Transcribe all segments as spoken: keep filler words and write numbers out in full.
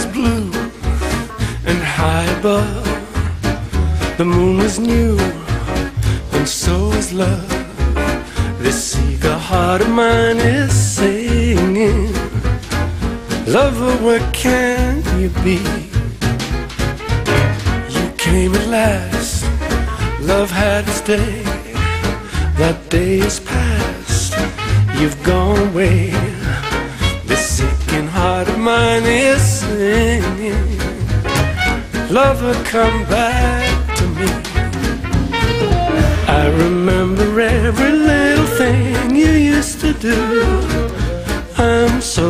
was blue, and high above the moon was new, and so was love. This eager heart of mine is singing, lover, where can you be? You came at last, love had its day. That day is past, you've gone away. This aching heart of mine is singing, lover, come back to me. I remember every little thing you used to do. I'm so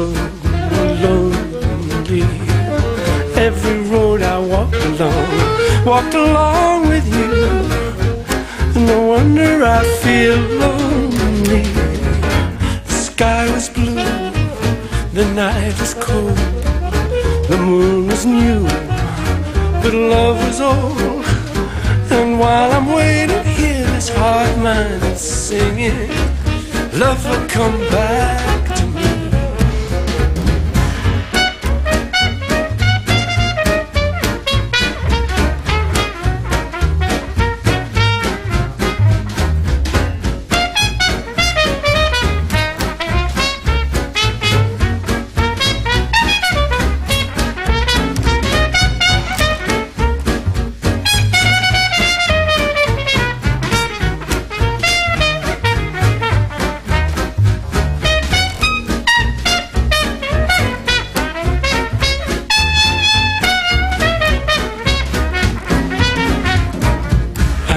lonely. Every road I walked along, walked along with you. No wonder I feel lonely. The sky was blue, the night was cold, the moon was new, but love was old. And while I'm waiting here, this heart of mine is singing, lover, come back to me.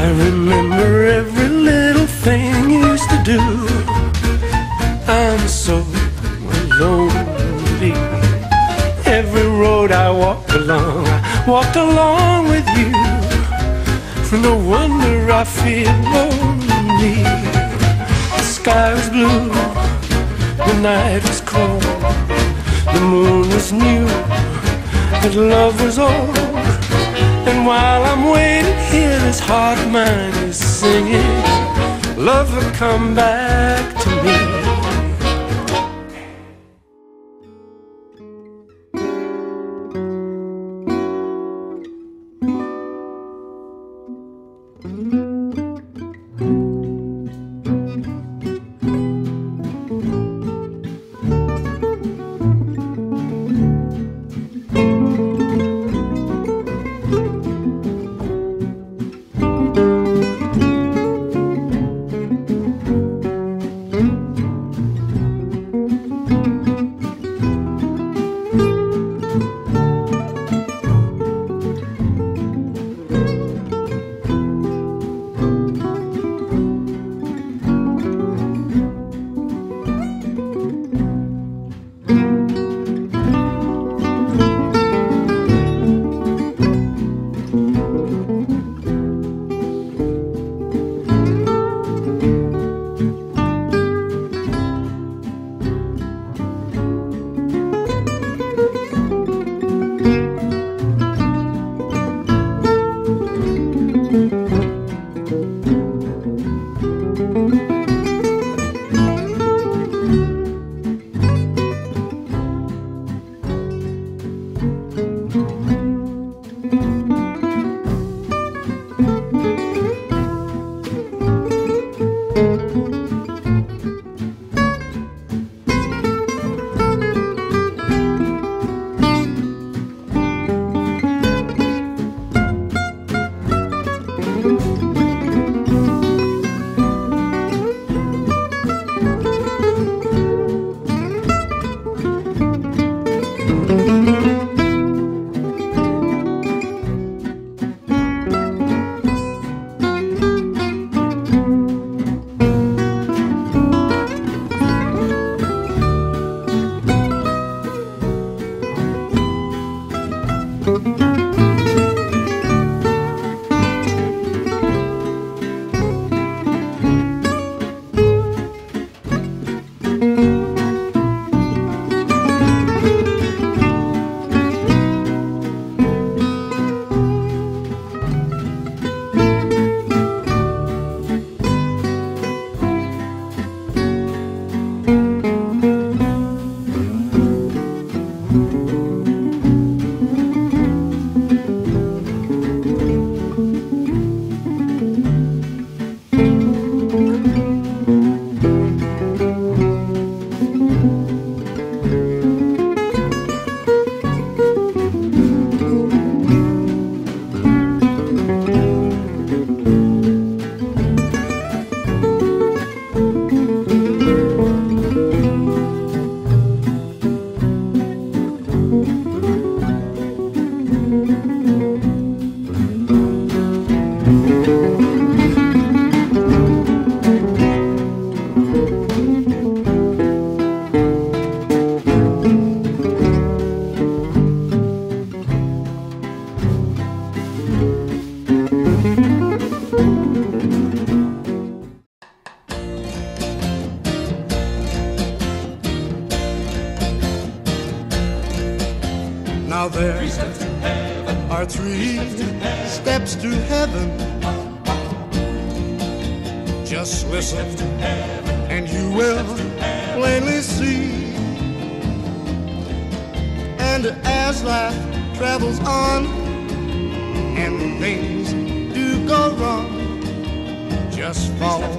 I remember every little thing you used to do. I'm so lonely. Every road I walked along, I walked along with you. No wonder I feel lonely. The sky was blue, the night was cold, the moon was new, but love was old. And while I'm waiting here, this heart of mine is singing, lover, come back to me. Mm-hmm. tree, steps to heaven. Just listen, and you will plainly see. And as life travels on, and things do go wrong, just follow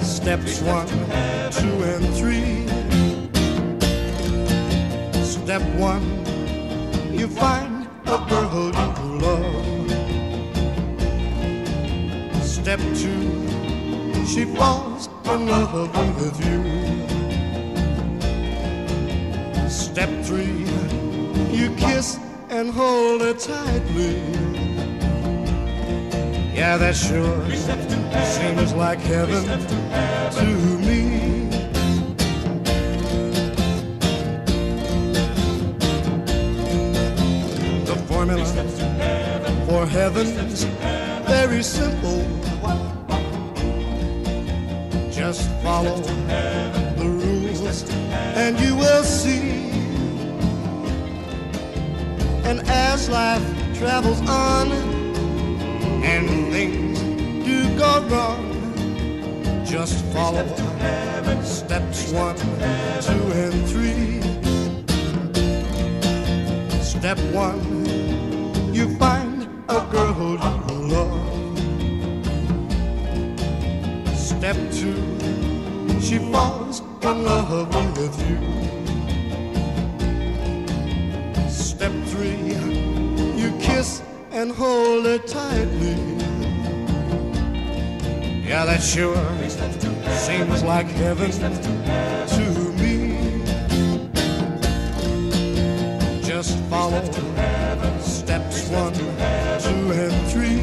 steps one, two, and three. Step one, you find a girl who you love. Step two, she falls in love with you. Step three, you kiss and hold her tightly. Yeah, that sure seems like heaven to me. For heaven's very simple. Just follow the rules and you will see. And as life travels on and things do go wrong, just follow steps one, two, and three. Step one, you find a girl who you love. Step two, she falls in love with you. Step three, you kiss and hold her tightly. Yeah, that sure seems like heaven to me. Just follow steps one, two, and three.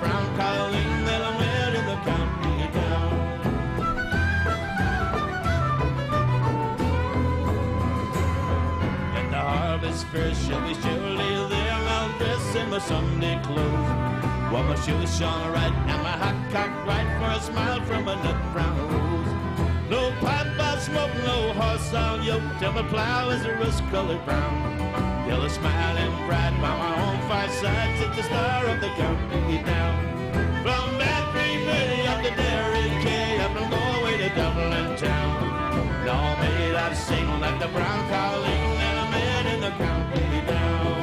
brown collar that I wear to the county town. At the harvest fair she'll be surely there, I'll dress in my Sunday clothes, while my shoes shone right and my hat cocked right for a smile from a nut brown rose. No pipe, I smoke, no horse, I'll yoke till my plow is a rust-colored brown. Till a smiling bright by my own five sides, it's the star of the county down. From Battery Bay up to Derry Cay, up from Galway to Dublin town. And all made I've seen like the brown colleen that I met in the county down.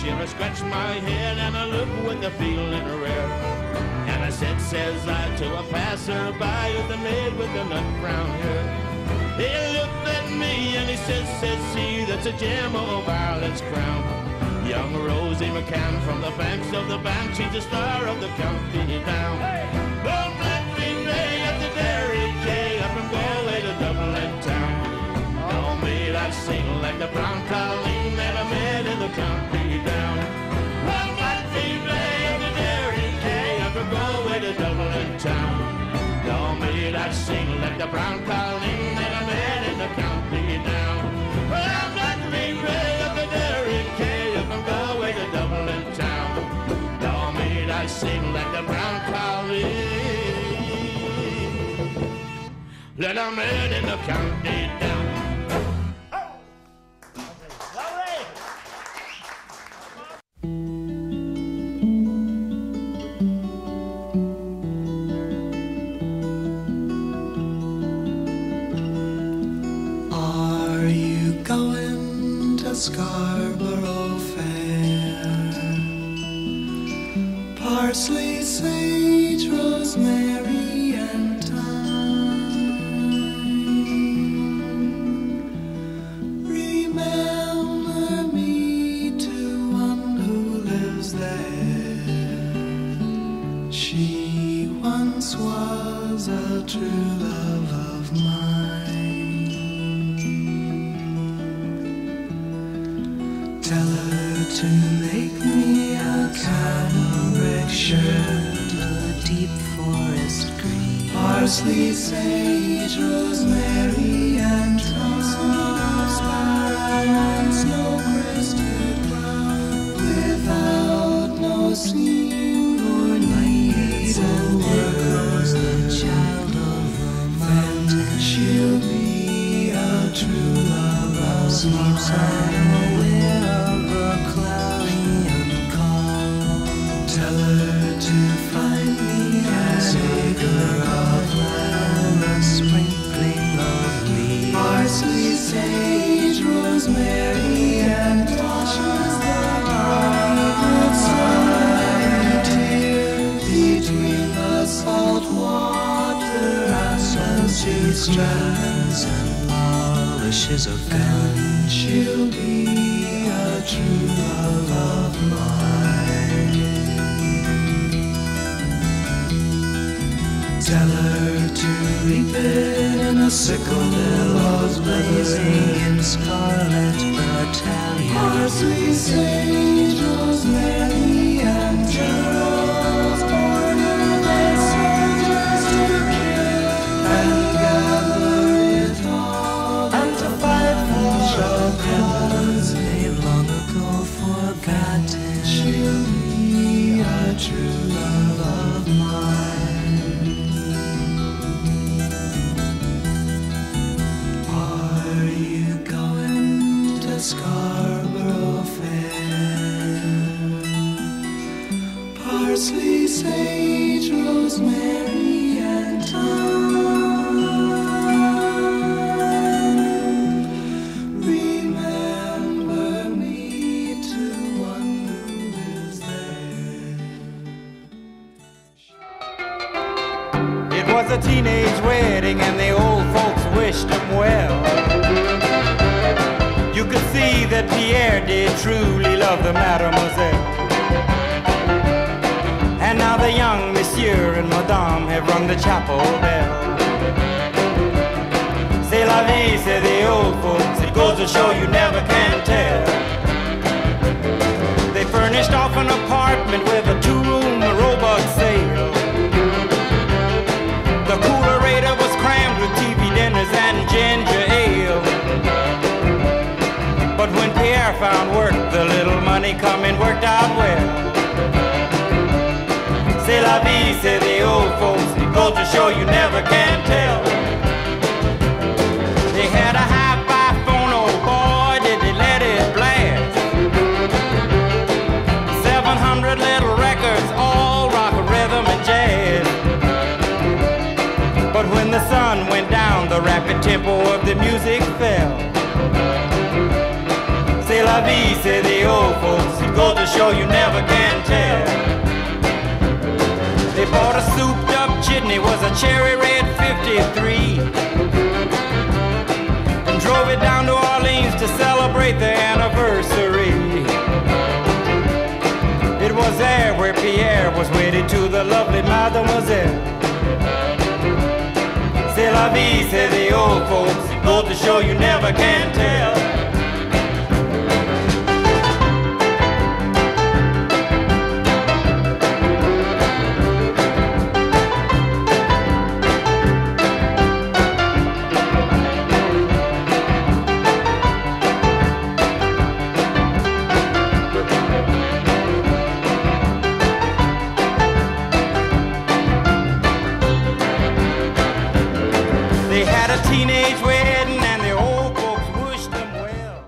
She ever scratched my head and I looked with a feeling rare. And I said, says I, to a passerby with a maid with the nut brown hair. He looked at me and he said, says he, that's a gem of Ireland's crown. Young Rosie McCann from the banks of the bank, she's the star of the county down. Hey! From Blackfeet Bay up to Derry Cay, up from Galway to Dublin town. All made I've seen like the brown colleen that I met in the county down. From Blackfeet Bay to Derry Cay, up from Galway to Dublin town. All made I've seen like the brown colleen that I met in the county down. From Blackfeet Bay to Derry Cay, up from Galway to Dublin town. All made I've seen like the brown colleen that I met in the county down. Scarborough Fair, parsley, sage, rosemary, and thyme. Remember me to one who lives there. She once was a true love of mine. Tell her to make me a cambric shirt of deep forest green, parsley, sage, rosemary, and thyme, snow crested brown, without no steam or need of words, the child of phantom, she'll be a true love of sleep. Strands and polishes of gun, she'll be a true love of mine. Tell her to reap it in a sickle billow's blazing in scarlet battalion, parsley, sage, rosemary, and geraniums, border their soldiers to kill. True love of mine. Are you going to Scarborough Fair? Parsley, sage, rosemary, and thyme. It was a teenage wedding and the old folks wished him well. You could see that Pierre did truly love the mademoiselle. And now the young Miss and Madame have rung the chapel bell. C'est la vie, say the old folks, it goes to show you never can tell. They furnished off an apartment with a two-room robot sale. The coolerator was crammed with T V dinners and ginger ale. But when Pierre found work, the little money coming worked out well. C'est la vie, say the old folks, it goes to show you never can tell. They had a hi-fi phone, oh boy, did they let it blast. seven hundred little records, all rock, rhythm, and jazz. But when the sun went down, the rapid tempo of the music fell. C'est la vie, say the old folks, it goes to show you never can tell. They bought a souped-up jitney, was a cherry red fifty-three, and drove it down to Orleans to celebrate their anniversary. It was there where Pierre was wedded to the lovely Mademoiselle. C'est la vie, say the old folks, it goes to show you never can tell. Teenage wedding and the old folks wished them well.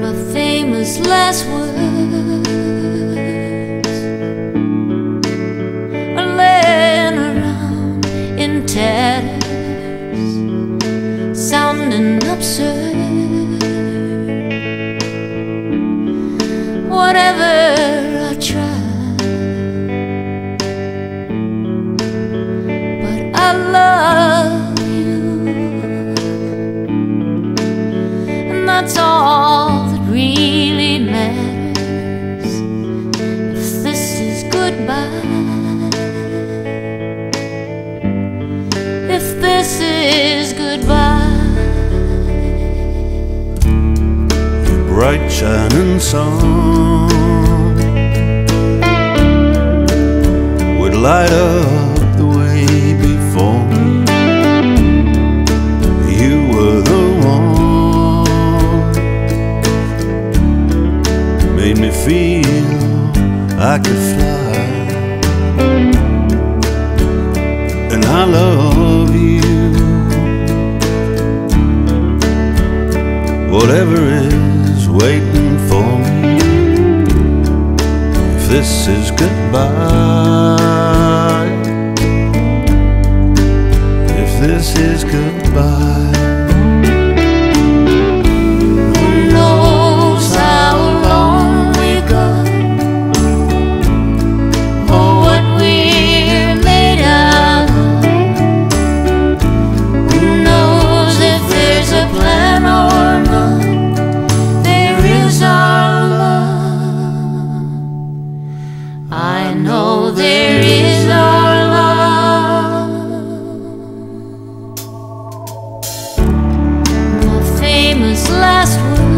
My famous last words are laying around in tatters, sounding absurd. Whatever I tried, but I love you, and that's all that really matters. If this is goodbye, if this is goodbye, the bright shining sun light up the way before me. You were the one, made me feel I could fly, and I love you. Whatever is waiting for me, if this is goodbye, this is goodbye. Who knows how long we got, or what we're made of. Who knows if there's a plan or not? There is our love. I know there is our love. Last word.